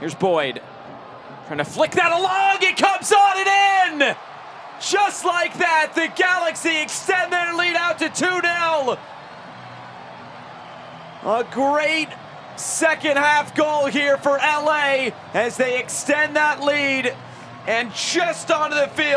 Here's Boyd. Trying to flick that along. It comes on and in! Just like that, the Galaxy extend their lead out to 2-0. A great second half goal here for LA as they extend that lead and just onto the field.